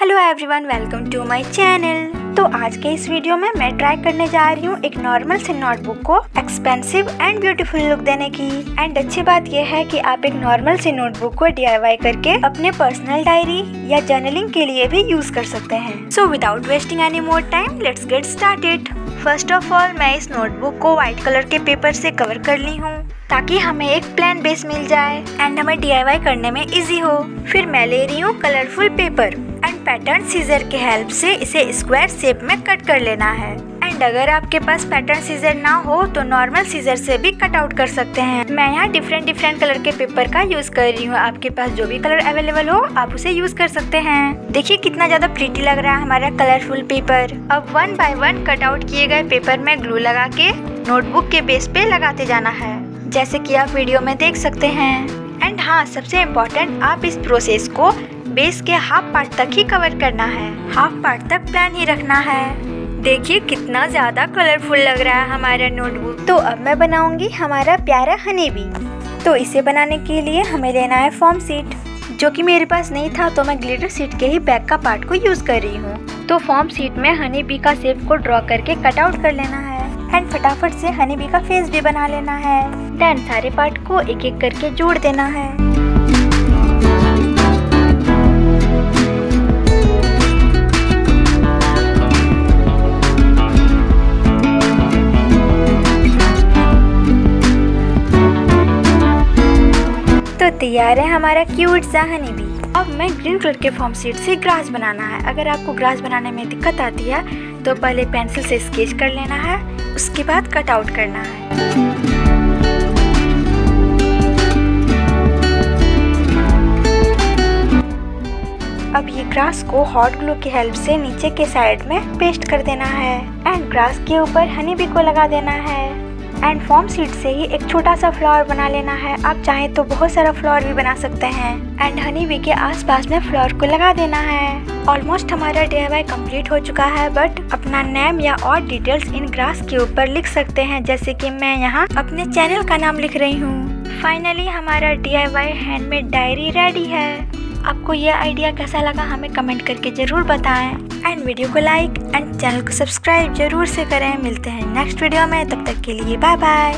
Hello everyone, welcome to my channel. तो आज के इस वीडियो में मैं ट्राई करने जा रही हूँ एक नॉर्मल से नोटबुक को एक्सपेंसिव एंड ब्यूटीफुल लुक देने की। एंड अच्छी बात यह है कि आप एक नॉर्मल से नोटबुक को DIY करके अपने पर्सनल डायरी या जर्नलिंग के लिए भी यूज कर सकते हैं। So without wasting any more time, let's get started. First of all मैं इस नोटबुक को व्हाइट कलर के पेपर से कवर कर ली हूँ ताकि हमें एक प्लान बेस मिल जाए एंड हमें DIY करने में इजी हो। फिर मैं ले रही हूँ colourful paper and pattern scissor के हेल्प से इसे स्क्वायर शेप में कट कर लेना है। एंड अगर आपके पास पैटर्न सीजर ना हो तो नॉर्मल सीजर से भी कट आउट कर सकते हैं। मैं यहाँ डिफरेंट कलर के पेपर का यूज कर रही हूँ। आपके पास जो भी कलर अवेलेबल हो आप उसे यूज कर सकते हैं। देखिए कितना ज्यादा प्रीटी लग रहा है हमारा कलरफुल पेपर। अब 1 बाय 1 कट आउट किए गए पेपर में ग्लू लगा के नोटबुक के बेस पे लगाते जाना है, जैसे कि आप वीडियो में देख सकते हैं। एंड हाँ, सबसे इम्पोर्टेंट, आप इस प्रोसेस को बेस के हाफ पार्ट तक ही कवर करना है, हाफ पार्ट तक प्लान ही रखना है। देखिए कितना ज्यादा कलरफुल लग रहा है हमारा नोटबुक। तो अब मैं बनाऊंगी हमारा प्यारा हनी बी। तो इसे बनाने के लिए हमें लेना है फोम सीट, जो कि मेरे पास नहीं था तो मैं ग्लिटर सीट के ही बैक का पार्ट को यूज कर रही हूँ। तो फोम सीट में हनी बी का शेप को ड्रॉ करके कट आउट कर लेना है एंड फटाफट से हनी बी का फेस भी बना लेना है। देन सारे पार्ट को एक एक करके जोड़ देना है। तो तैयार है हमारा क्यूट सा हनी बी। अब मैं ग्रीन कलर के फॉर्म सीट से ग्रास बनाना है। अगर आपको ग्रास बनाने में दिक्कत आती है तो पहले पेंसिल से स्केच कर लेना है, उसके बाद कट आउट करना है। अब ये ग्रास को हॉट ग्लू की हेल्प से नीचे के साइड में पेस्ट कर देना है एंड ग्रास के ऊपर हनी बी को लगा देना है। एंड फॉर्म सीट से ही एक छोटा सा फ्लावर बना लेना है। आप चाहें तो बहुत सारा फ्लावर भी बना सकते हैं। एंड हनी बी के आसपास में फ्लावर को लगा देना है। ऑलमोस्ट हमारा DIY कंप्लीट हो चुका है, बट अपना नेम या और डिटेल्स इन ग्रास के ऊपर लिख सकते हैं, जैसे कि मैं यहाँ अपने चैनल का नाम लिख रही हूँ। फाइनली हमारा DIY हैंडमेड डायरी रेडी है। आपको यह आइडिया कैसा लगा हमें कमेंट करके जरूर बताएं। एंड वीडियो को लाइक एंड चैनल को सब्सक्राइब जरूर से करें। मिलते हैं नेक्स्ट वीडियो में, तब तक के लिए बाय बाय।